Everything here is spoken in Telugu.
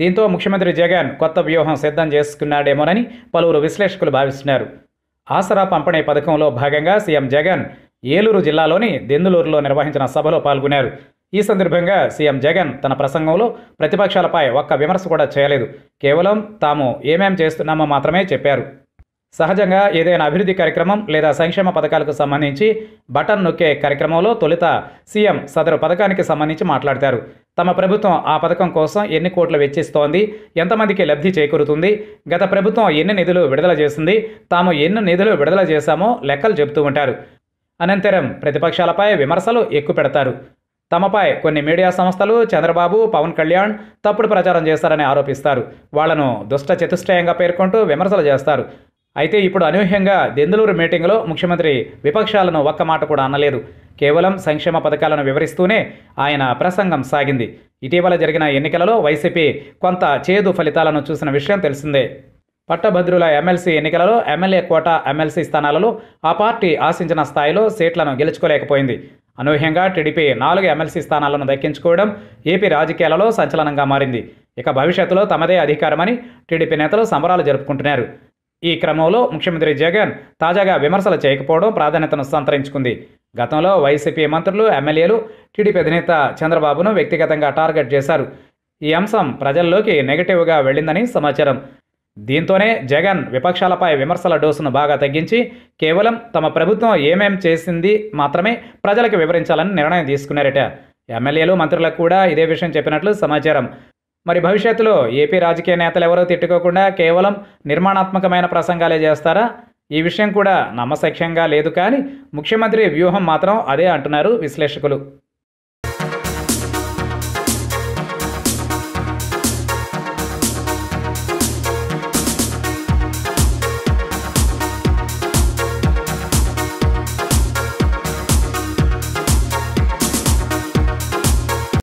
దీంతో ముఖ్యమంత్రి జగన్ కొత్త వ్యూహం సిద్ధం చేసుకున్నాడేమోనని పలువురు విశ్లేషకులు భావిస్తున్నారు. ఆసరా పంపిణీ పథకంలో భాగంగా సీఎం జగన్ ఏలూరు జిల్లాలోని దెందులూరులో నిర్వహించిన సభలో పాల్గొన్నారు. ఈ సందర్భంగా సీఎం జగన్ తన ప్రసంగంలో ప్రతిపక్షాలపై ఒక్క విమర్శ కూడా చేయలేదు. కేవలం తాము ఏమేం చేస్తున్నామో మాత్రమే చెప్పారు. సహజంగా ఏదైనా అభివృద్ధి కార్యక్రమం లేదా సంక్షేమ పథకాలకు సంబంధించి బటన్ నొక్కే కార్యక్రమంలో తొలుత సీఎం సదరు పథకానికి సంబంధించి మాట్లాడతారు. తమ ప్రభుత్వం ఆ పథకం కోసం ఎన్ని కోట్లు వెచ్చిస్తోంది, ఎంతమందికి లబ్ధి చేకూరుతుంది, గత ప్రభుత్వం ఎన్ని నిధులు విడుదల చేసింది, తాము ఎన్ని నిధులు విడుదల చేశామో లెక్కలు చెబుతూ ఉంటారు. అనంతరం ప్రతిపక్షాలపై విమర్శలు ఎక్కువ పెడతారు. తమపై కొన్ని మీడియా సంస్థలు చంద్రబాబు, పవన్ కళ్యాణ్ తప్పుడు ప్రచారం చేస్తారని ఆరోపిస్తారు. వాళ్లను దుష్ట చతుష్టయంగా పేర్కొంటూ విమర్శలు చేస్తారు. అయితే ఇప్పుడు అనూహ్యంగా దెందులూరు మీటింగ్లో ముఖ్యమంత్రి విపక్షాలను ఒక్క మాట కూడా అనలేదు. కేవలం సంక్షేమ పథకాలను వివరిస్తూనే ఆయన ప్రసంగం సాగింది. ఇటీవల జరిగిన ఎన్నికలలో వైసీపీ కొంత చేదు ఫలితాలను చూసిన విషయం తెలిసిందే. పట్టభద్రుల ఎమ్మెల్సీ ఎన్నికలలో ఎమ్మెల్యే కోటా, ఎమ్మెల్సీ స్థానాలలో ఆ పార్టీ ఆశించిన స్థాయిలో సీట్లను గెలుచుకోలేకపోయింది. అనూహ్యంగా టీడీపీ 4 ఎమ్మెల్సీ స్థానాలను దక్కించుకోవడం ఏపీ రాజకీయాలలో సంచలనంగా మారింది. ఇక భవిష్యత్తులో తమదే అధికారమని టీడీపీ నేతలు సంబరాలు జరుపుకుంటున్నారు. ఈ క్రమంలో ముఖ్యమంత్రి జగన్ తాజాగా విమర్శలు చేయకపోవడం ప్రాధాన్యతను సంతరించుకుంది. గతంలో వైసీపీ మంత్రులు, ఎమ్మెల్యేలు టీడీపీ అధినేత చంద్రబాబును వ్యక్తిగతంగా టార్గెట్ చేశారు. ఈ అంశం ప్రజల్లోకి నెగటివ్గా వెళ్ళిందని సమాచారం. దీంతోనే జగన్ విపక్షాలపై విమర్శల డోసును బాగా తగ్గించి కేవలం తమ ప్రభుత్వం ఏమేం చేసింది మాత్రమే ప్రజలకు వివరించాలని నిర్ణయం తీసుకున్నారట. ఎమ్మెల్యేలు, మంత్రులకు కూడా ఇదే విషయం చెప్పినట్లు సమాచారం. మరి భవిష్యత్తులో ఏపీ రాజకీయ నేతలెవరూ తిట్టుకోకుండా కేవలం నిర్మాణాత్మకమైన ప్రసంగాలే చేస్తారా? ఈ విషయం కూడా నమ్మశక్యంగా లేదు. కానీ ముఖ్యమంత్రి వ్యూహం మాత్రం అదే అంటున్నారు విశ్లేషకులు.